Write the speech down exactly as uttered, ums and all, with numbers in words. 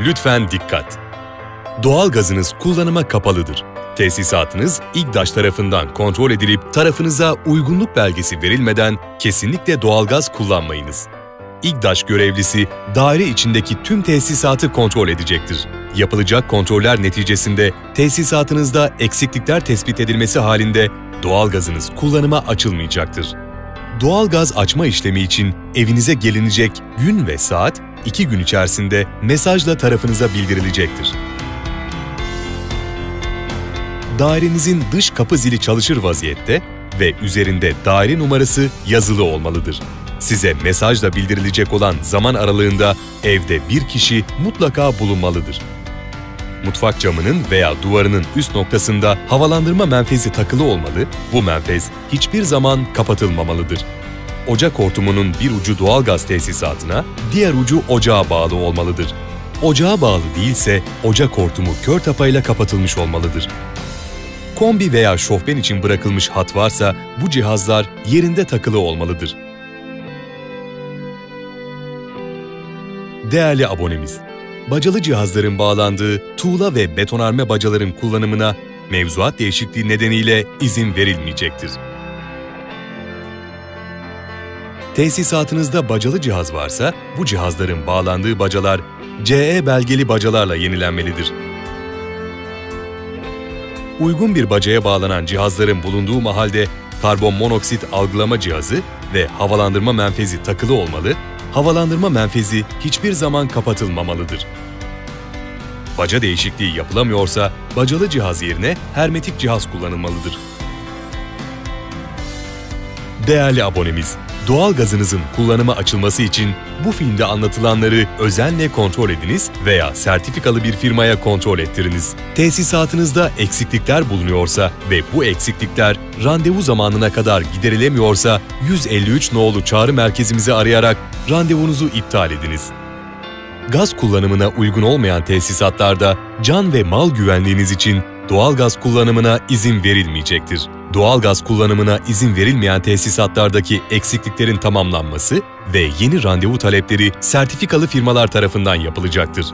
Lütfen dikkat! Doğalgazınız kullanıma kapalıdır. Tesisatınız İGDAŞ tarafından kontrol edilip tarafınıza uygunluk belgesi verilmeden kesinlikle doğalgaz kullanmayınız. İGDAŞ görevlisi daire içindeki tüm tesisatı kontrol edecektir. Yapılacak kontroller neticesinde tesisatınızda eksiklikler tespit edilmesi halinde doğalgazınız kullanıma açılmayacaktır. Doğalgaz açma işlemi için evinize gelinecek gün ve saat iki gün içerisinde mesajla tarafınıza bildirilecektir. Dairenizin dış kapı zili çalışır vaziyette ve üzerinde daire numarası yazılı olmalıdır. Size mesajla bildirilecek olan zaman aralığında evde bir kişi mutlaka bulunmalıdır. Mutfak camının veya duvarının üst noktasında havalandırma menfezi takılı olmalı, bu menfez hiçbir zaman kapatılmamalıdır. Ocak hortumunun bir ucu doğalgaz tesisatına, diğer ucu ocağa bağlı olmalıdır. Ocağa bağlı değilse ocak hortumu kör tapayla kapatılmış olmalıdır. Kombi veya şofben için bırakılmış hat varsa bu cihazlar yerinde takılı olmalıdır. Değerli abonemiz, bacalı cihazların bağlandığı tuğla ve betonarme bacaların kullanımına mevzuat değişikliği nedeniyle izin verilmeyecektir. Tesisatınızda bacalı cihaz varsa bu cihazların bağlandığı bacalar C E belgeli bacalarla yenilenmelidir. Uygun bir bacaya bağlanan cihazların bulunduğu mahalde karbon monoksit algılama cihazı ve havalandırma menfezi takılı olmalı, havalandırma menfezi hiçbir zaman kapatılmamalıdır. Baca değişikliği yapılamıyorsa bacalı cihaz yerine hermetik cihaz kullanılmalıdır. Değerli abonemiz, doğalgazınızın kullanıma açılması için bu filmde anlatılanları özenle kontrol ediniz veya sertifikalı bir firmaya kontrol ettiriniz. Tesisatınızda eksiklikler bulunuyorsa ve bu eksiklikler randevu zamanına kadar giderilemiyorsa yüz elli üç nolu çağrı merkezimizi arayarak randevunuzu iptal ediniz. Gaz kullanımına uygun olmayan tesisatlarda can ve mal güvenliğiniz için doğalgaz kullanımına izin verilmeyecektir. Doğalgaz kullanımına izin verilmeyen tesisatlardaki eksikliklerin tamamlanması ve yeni randevu talepleri sertifikalı firmalar tarafından yapılacaktır.